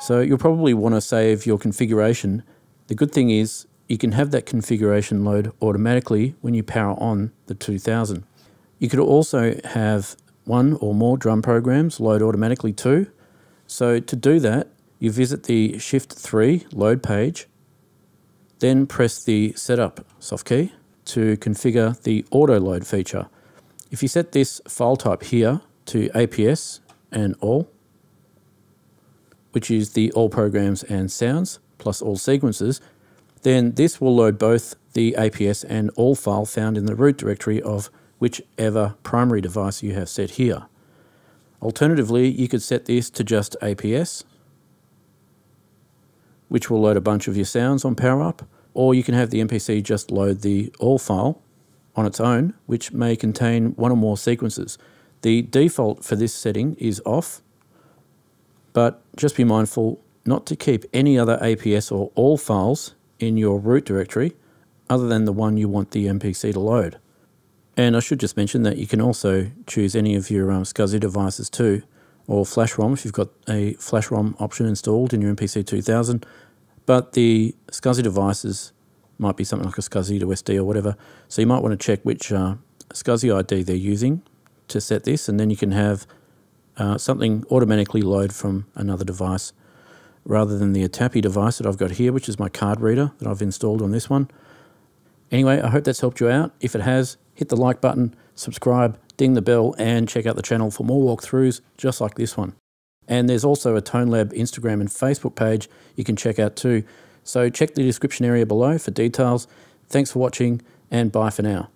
So you'll probably want to save your configuration. The good thing is you can have that configuration load automatically when you power on the 2000. You could also have one or more drum programs load automatically too. So to do that, you visit the Shift 3 load page, then press the Setup soft key to configure the auto load feature. If you set this file type here to APS and all, which is the all programs and sounds plus all sequences, then this will load both the APS and all file found in the root directory of whichever primary device you have set here. Alternatively, you could set this to just APS, which will load a bunch of your sounds on power up, or you can have the MPC just load the all file on its own, which may contain one or more sequences. The default for this setting is off, but just be mindful not to keep any other APS or all files in your root directory other than the one you want the MPC to load. And I should just mention that you can also choose any of your SCSI devices too, or Flash ROM if you've got a Flash ROM option installed in your MPC2000, but the SCSI devices might be something like a SCSI to SD or whatever, so you might want to check which SCSI ID they're using to set this, and then you can have something automatically load from another device rather than the Atapi device that I've got here, which is my card reader that I've installed on this one. Anyway, I hope that's helped you out. If it has, hit the like button, subscribe, ding the bell, and check out the channel for more walkthroughs just like this one. And there's also a ToneLab Instagram and Facebook page you can check out too. So check the description area below for details. Thanks for watching, and bye for now.